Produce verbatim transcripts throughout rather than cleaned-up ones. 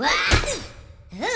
What? Ugh.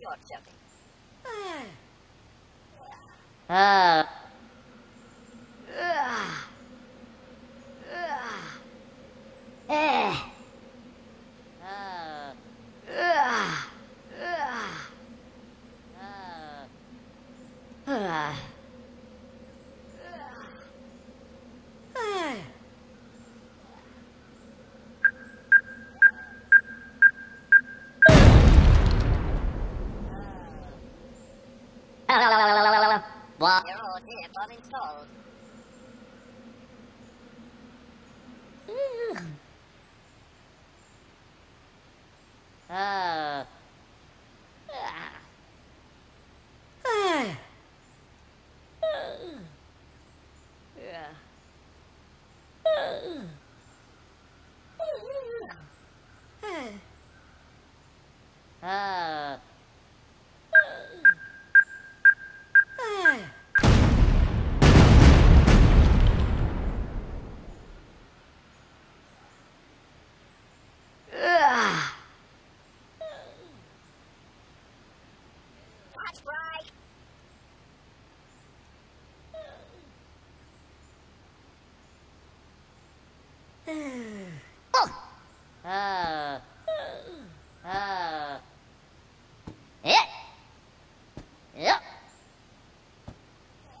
You're joking. Ah. Ah. Ah. Eh. Ah. Ah. Ah. Ah. Ah. What? Your old dip uninstalled. Ooh. Ah. Ah. Ah. Yeah. Ah. Ah. Ah. Ah. Ah. Eh. Yep. Ah.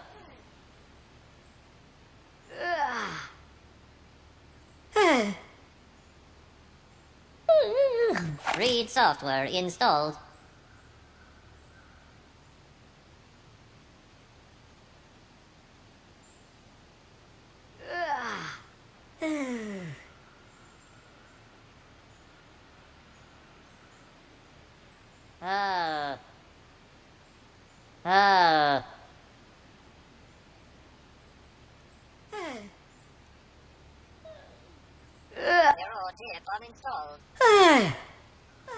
Read software installed. Ah. Ah. dip uninstalled. Ah. Ah.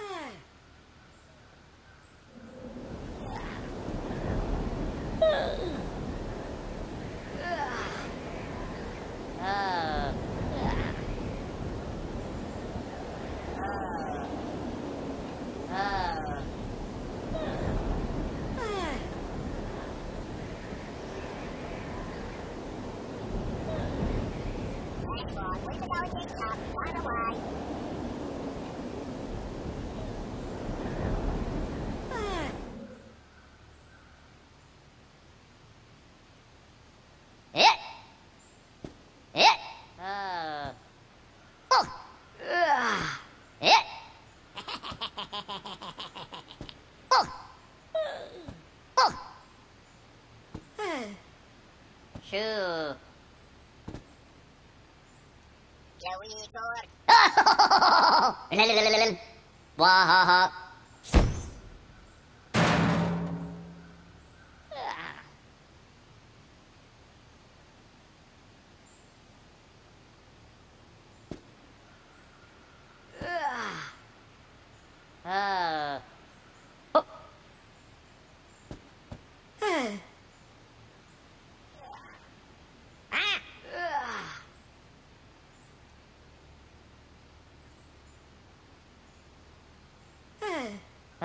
Shoo. Joey Gord. Oh! Wahaha.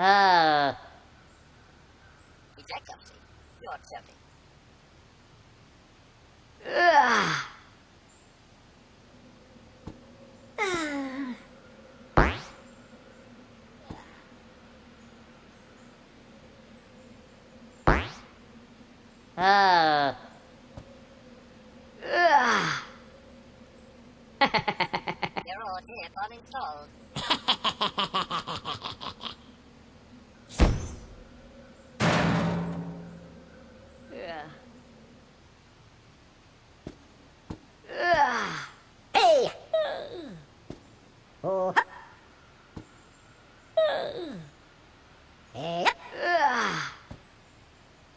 Ah. Is that something? You're something. Ah. Ah. Ah. Ah. You're all dead uninstalled.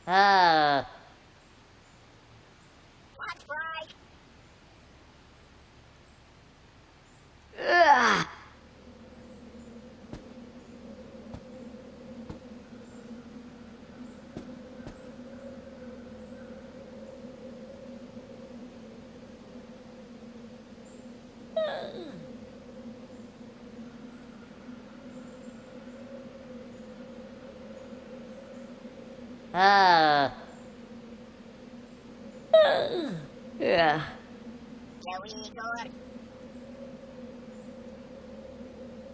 Ah. Watch right. Ah. Ah. Uh. Yeah. Joey Gord.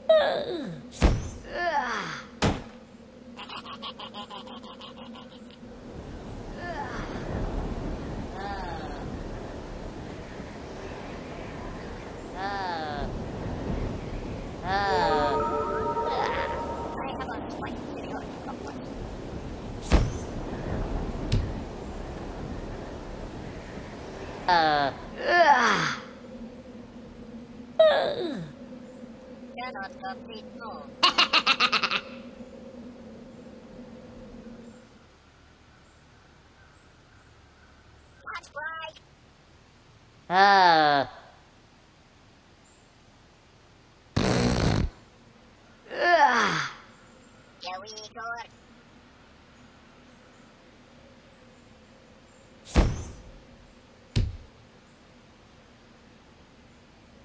Ah. Ah. Ah. Uh. Cannot complete more. Watch right. Ah. Ah. Joey Gord.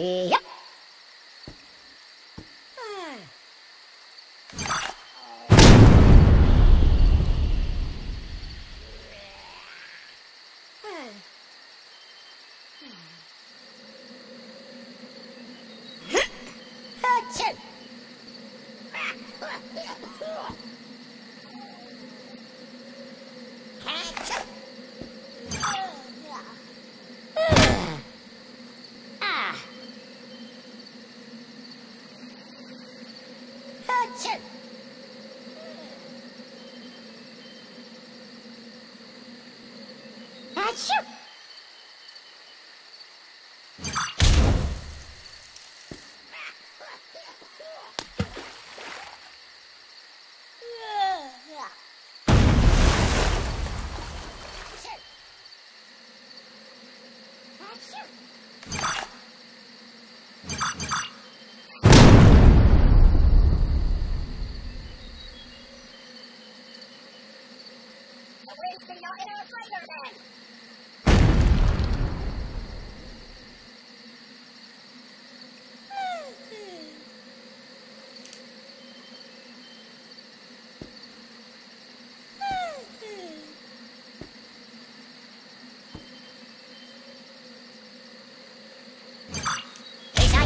Yep. Achoo!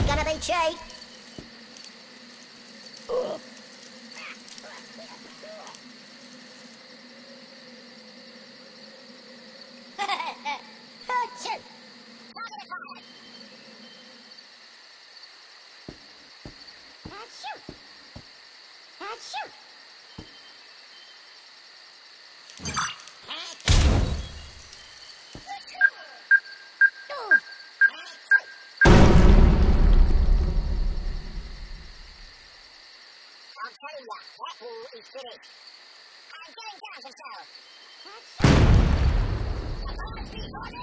Gonna be cheap. Ooh. That wall is finished. I'm going down to sell. Come on, everybody!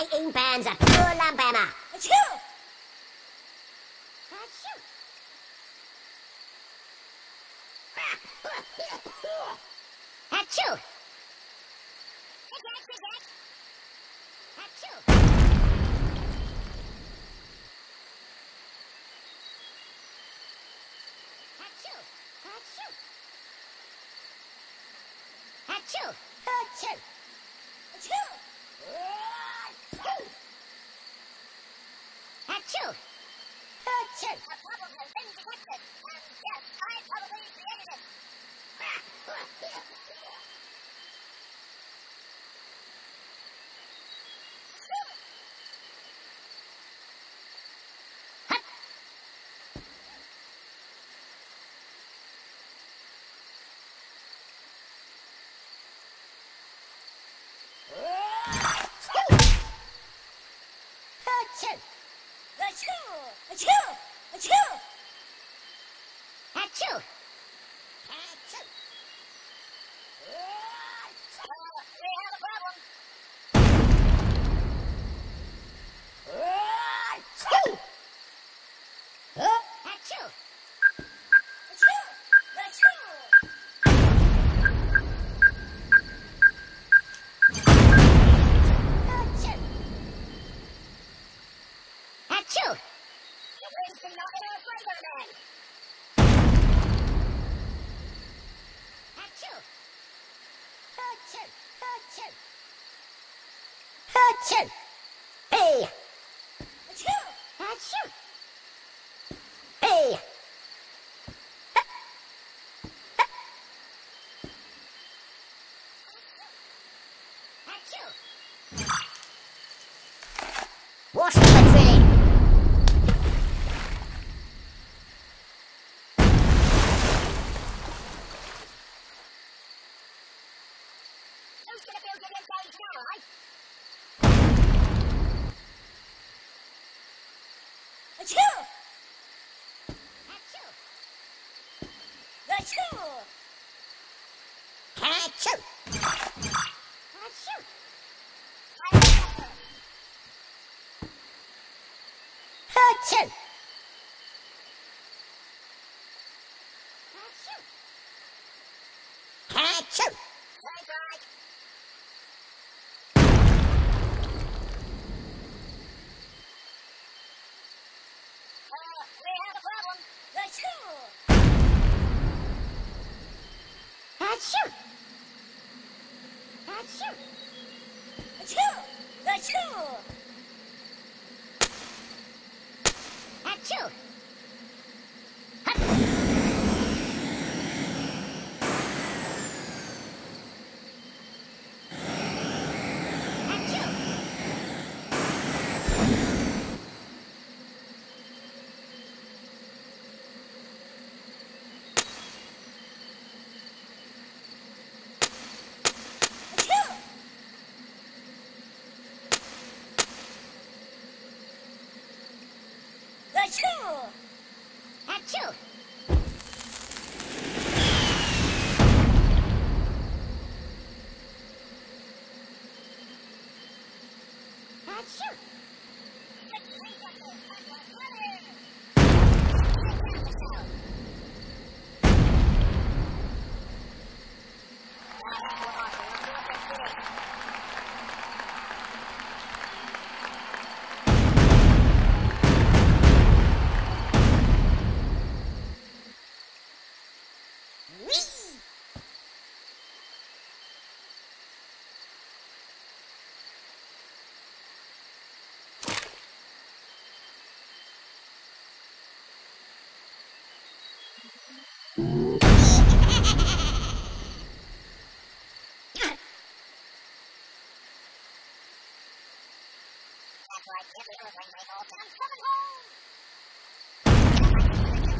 eighteen bands of pure lambama. Achoo! Achoo! Achoo! Achoo! Achoo! Achoo! Achoo! Achoo! I probably didn't get this. Um, yes, I probably created it. Hup! Achoo! Achoo! Achoo! Achoo! Achoo! We have a problem. Achoo! Achoo! Achoo! Achoo! Achoo! Achoo! Hey! Точно по цели. Achoo! Achoo! Achoo! Achoo! Achoo! Like everyone, like my old time's coming home. Stop it.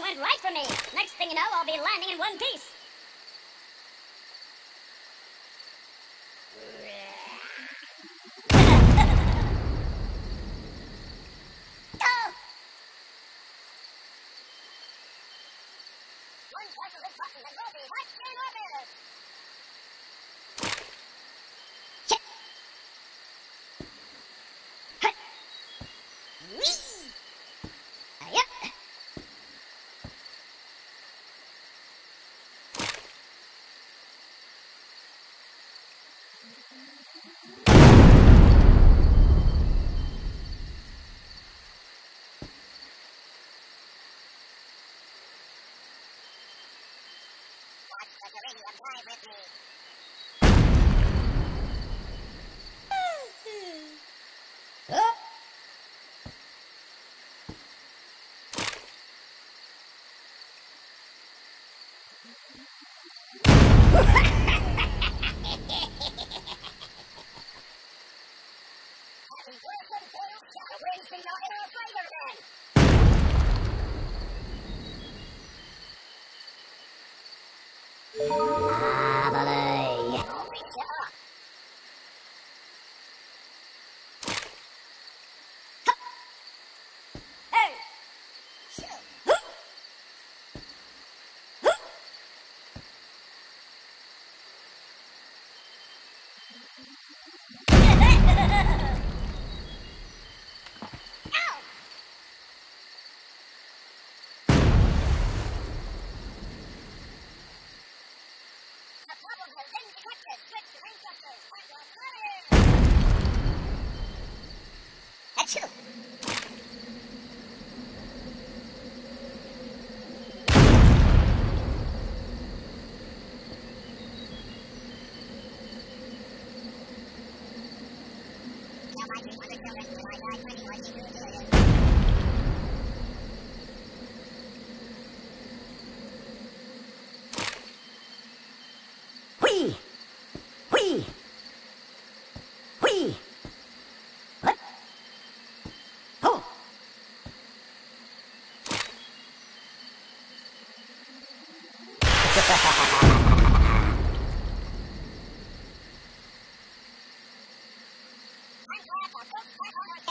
Everything went right for me. Next thing you know, I'll be landing in one piece.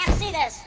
Can't see this.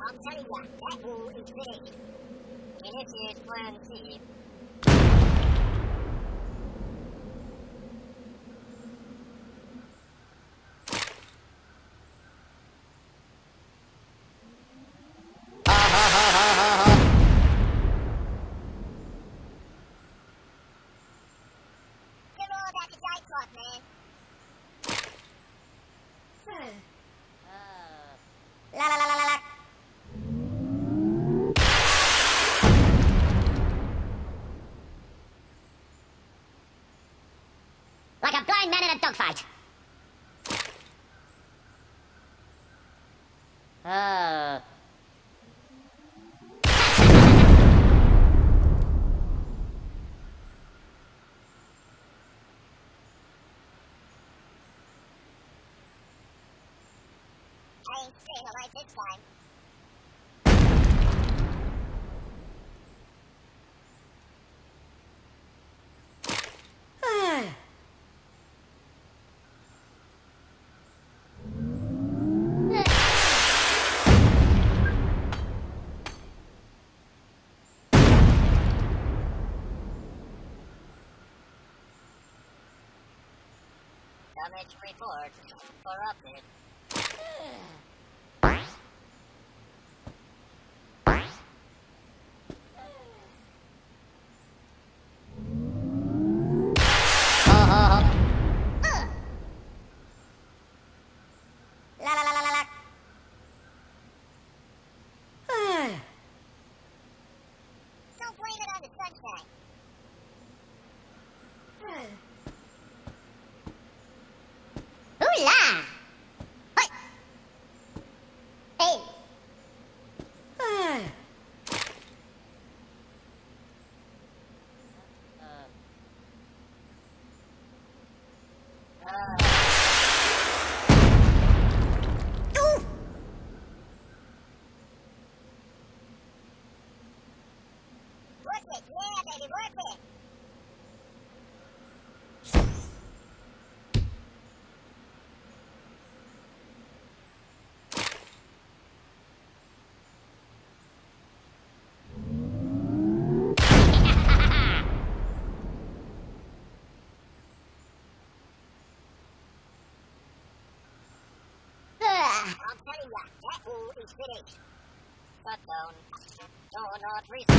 I'll tell you, that rule is big. And it is plan C. Like a blind man in a dogfight. Oh. and stayed alive this time. Damage report corrupted. That wall is finished. But down. Do not resist.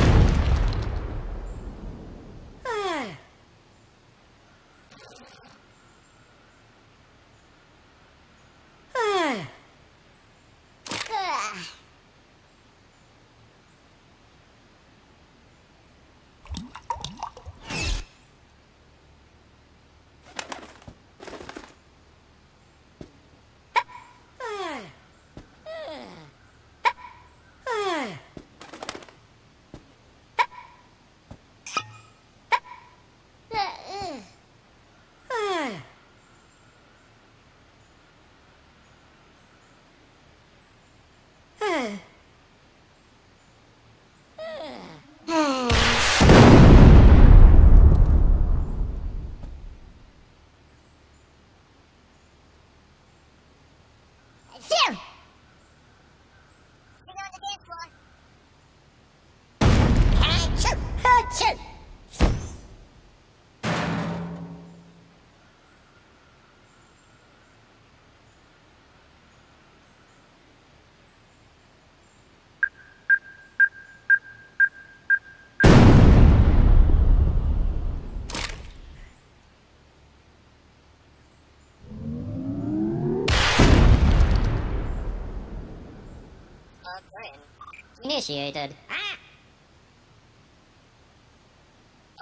Initiated. Ah!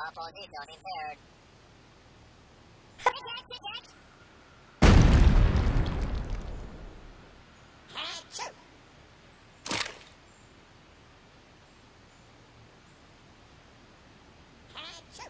Opposition impaired. Reject, reject. Hatchoo! Hatchoo!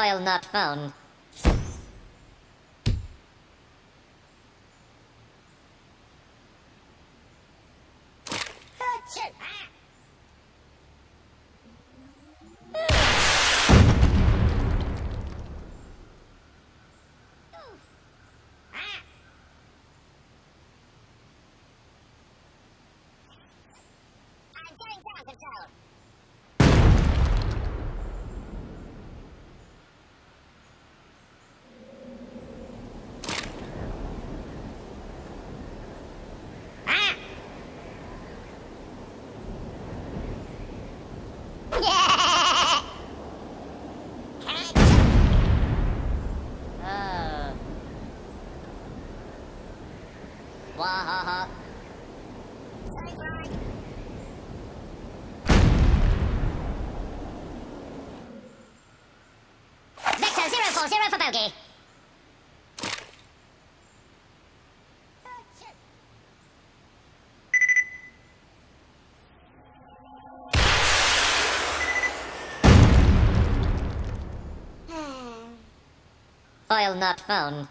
File not found. Wahaha. Vector zero four zero for bogey. Foil not found.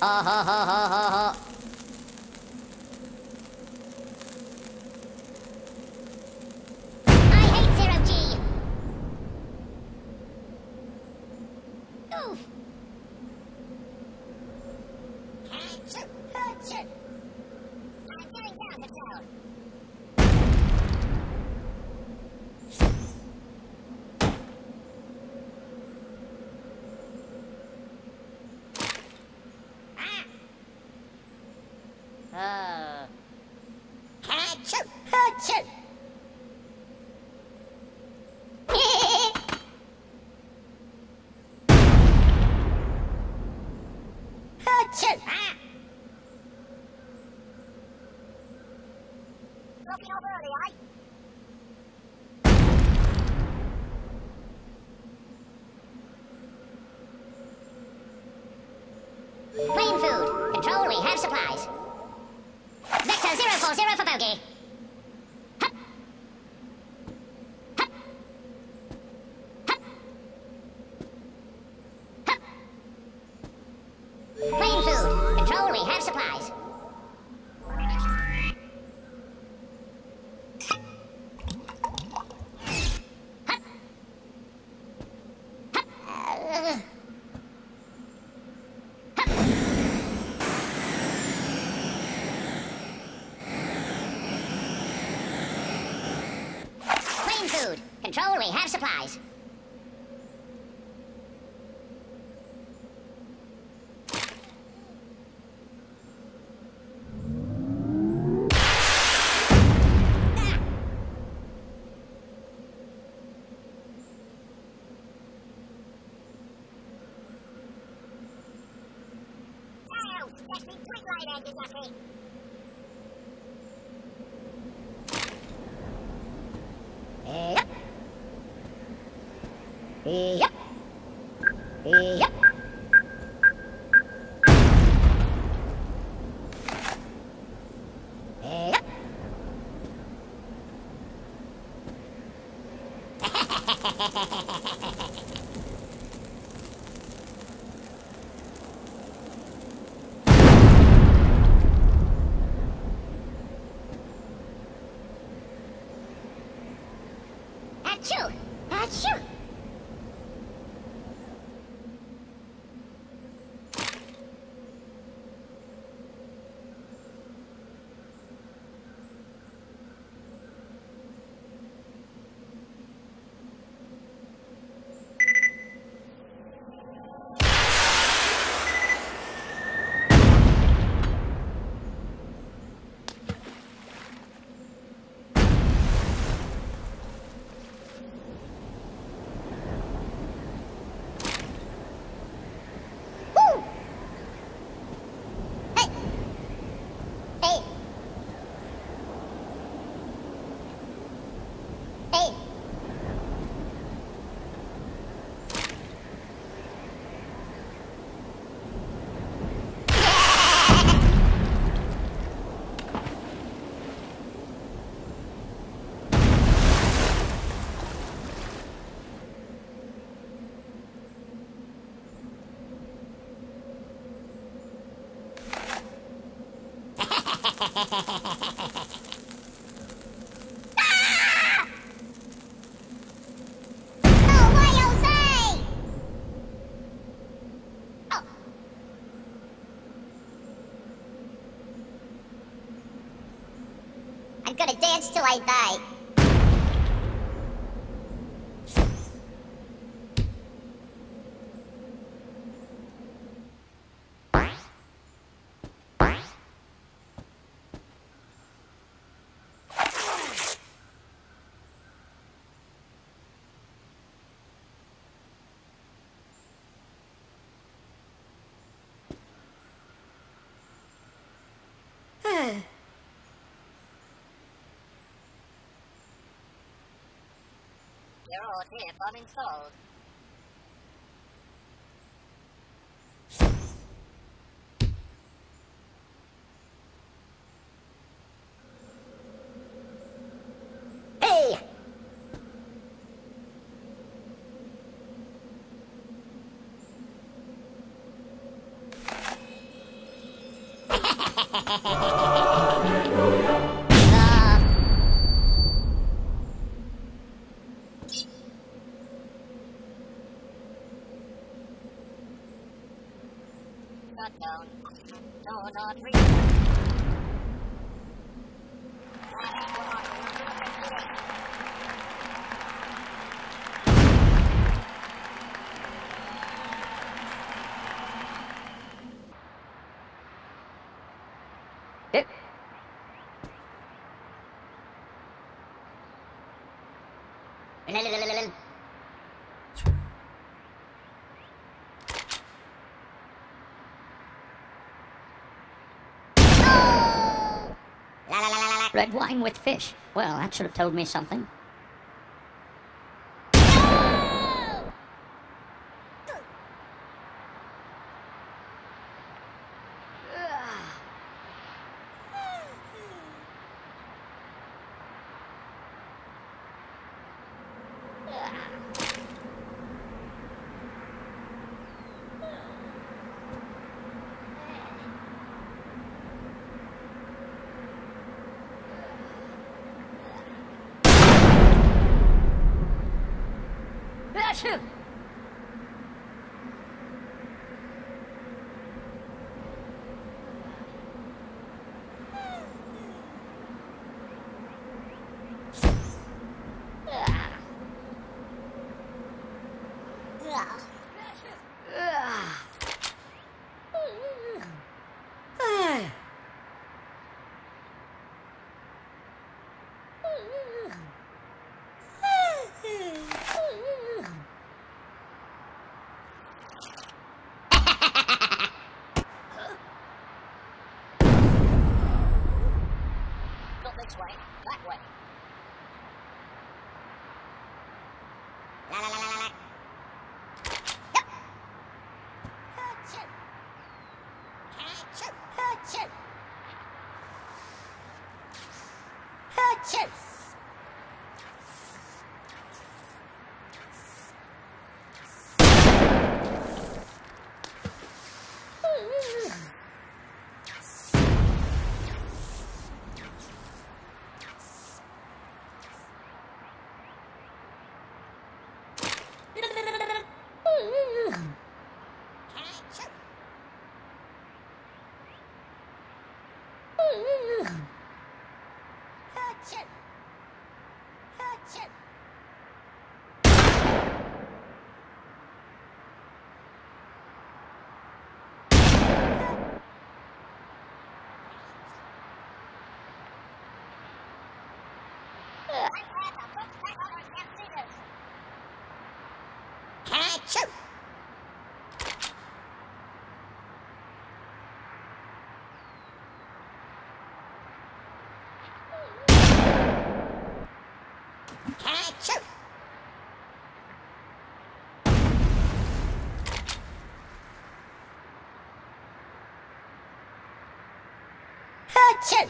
Ha ha ha ha ha ha. I hate zero G. Oof. Hatchet, hatchet. I'm going down the road. Plain food. Control, we have supplies. Vector zero four zero for bogey. Hup. Hup. Hup. Hup. Plain food. Control, we have supplies. Food. Control, we have supplies. Yep. Yep. Yep. Achoo! Achoo! Your old hip on and sold. Red wine with fish. Well, that should have told me something. Achoo! Achoo!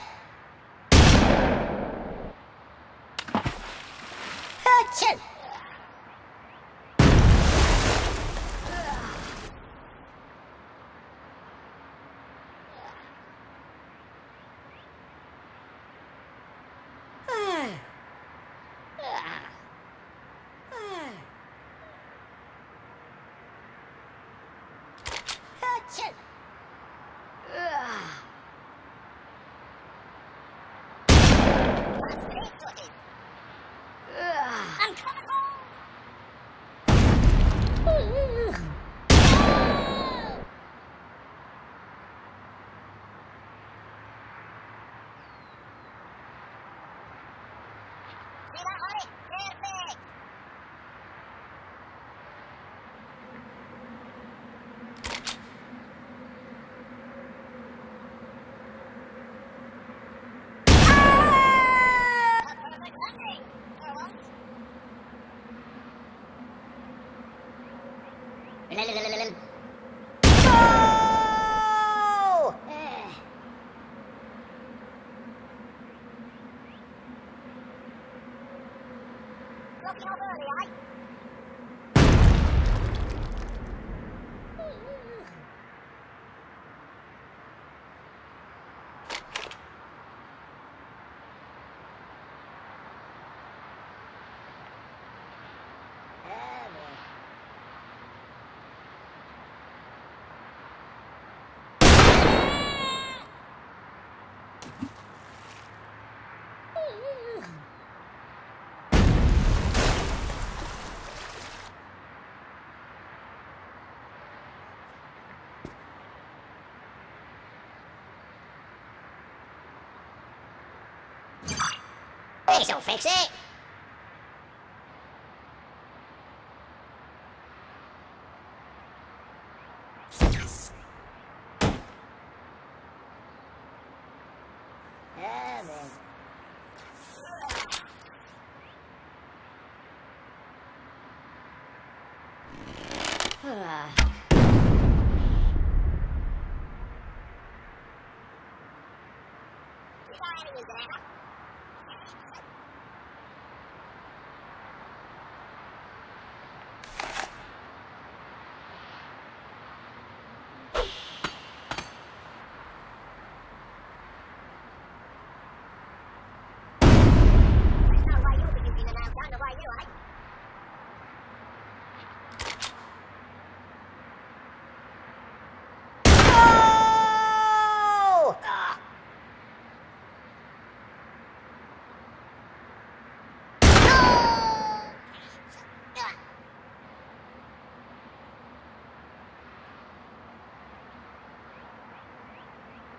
This'll fix it!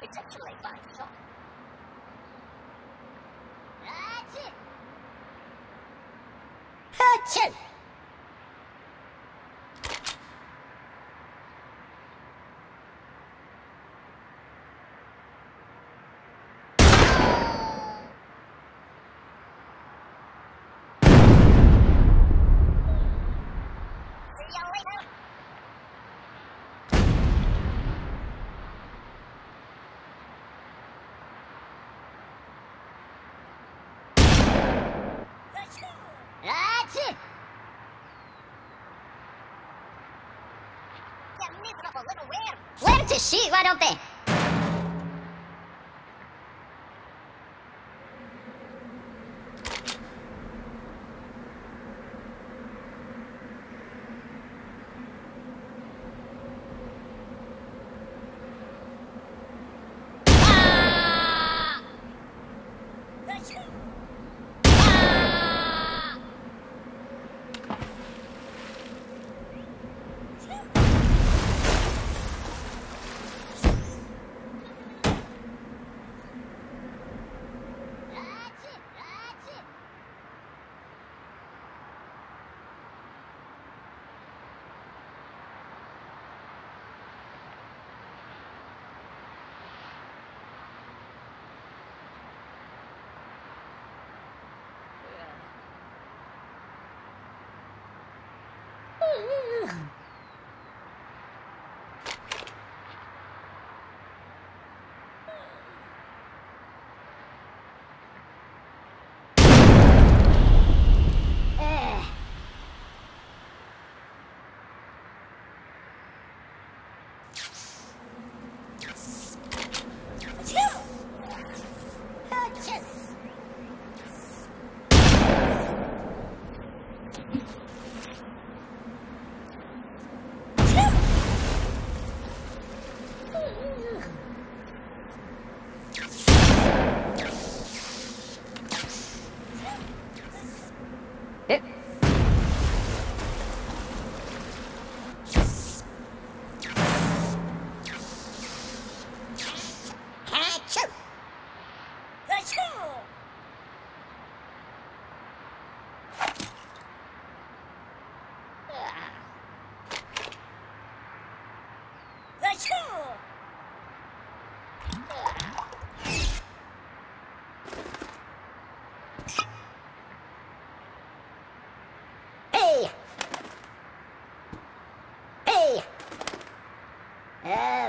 It's actually fun to talk. That's it! Achoo! Where to shoot, why don't they?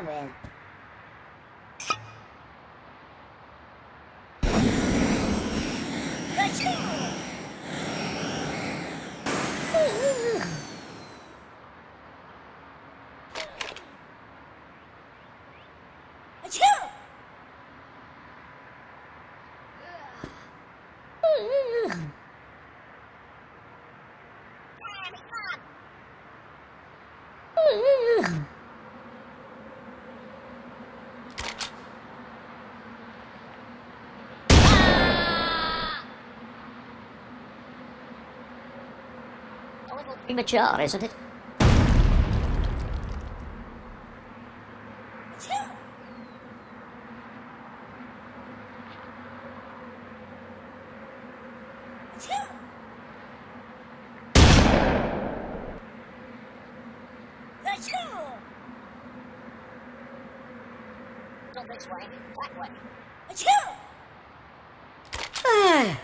I win. Let's go! Premature, isn't it? Not this way, that way. Ah.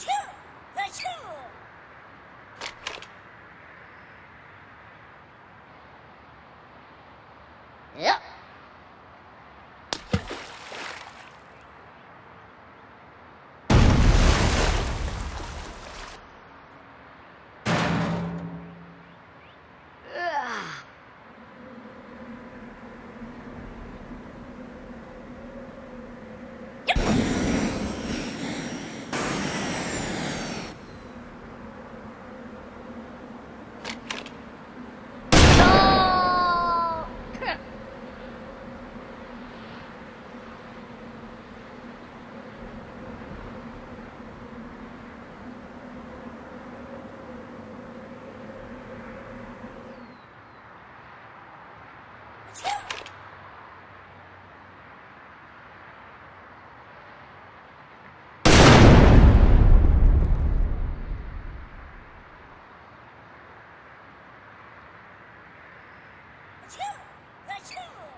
Yep. Let's go!